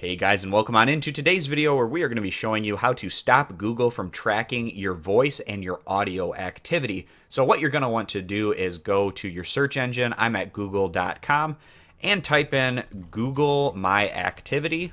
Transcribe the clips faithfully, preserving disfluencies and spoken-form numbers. Hey guys, and welcome on into today's video where we are going to be showing you how to stop Google from tracking your voice and your audio activity. So what you're going to want to do is go to your search engine. I'm at google dot com and type in Google My Activity.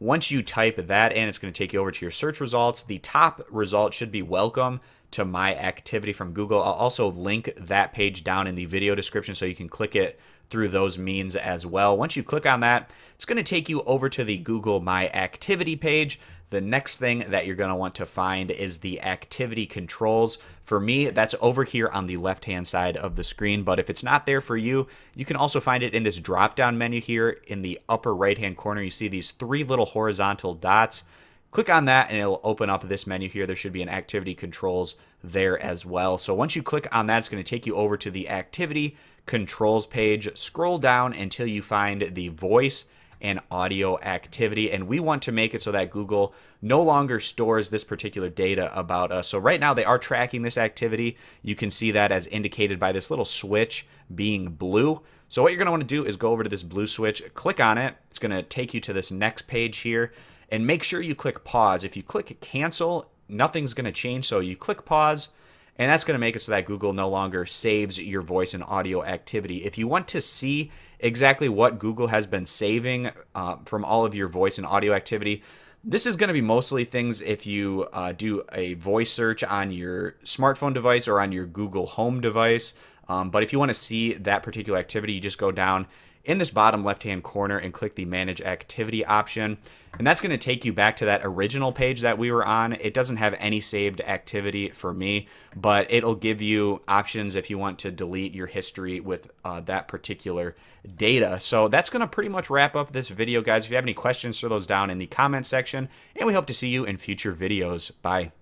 Once you type that in, it's going to take you over to your search results. The top result should be welcome to my activity from Google. I'll also link that page down in the video description so you can click it through those means as well. Once you click on that, it's going to take you over to the Google My Activity page. The next thing that you're going to want to find is the activity controls. For me, that's over here on the left-hand side of the screen, but if it's not there for you, you can also find it in this drop-down menu here in the upper right-hand corner. You see these three little horizontal dots. Click on that and it'll open up this menu here. There should be an activity controls there as well. So once you click on that, it's going to take you over to the activity controls page. Scroll down until you find the voice and audio activity. And we want to make it so that Google no longer stores this particular data about us. So right now they are tracking this activity. You can see that as indicated by this little switch being blue. So what you're going to want to do is go over to this blue switch, click on it. It's going to take you to this next page here. And make sure you click pause. If you click cancel, nothing's going to change. So you click pause, and that's going to make it so that Google no longer saves your voice and audio activity. If you want to see exactly what Google has been saving uh, from all of your voice and audio activity, this is going to be mostly things if you uh, do a voice search on your smartphone device or on your Google Home device. Um, but if you want to see that particular activity, you just go down in this bottom left-hand corner and click the Manage Activity option. And that's going to take you back to that original page that we were on. It doesn't have any saved activity for me, but it'll give you options if you want to delete your history with uh, that particular data. So that's going to pretty much wrap up this video, guys. If you have any questions, throw those down in the comment section, and we hope to see you in future videos. Bye.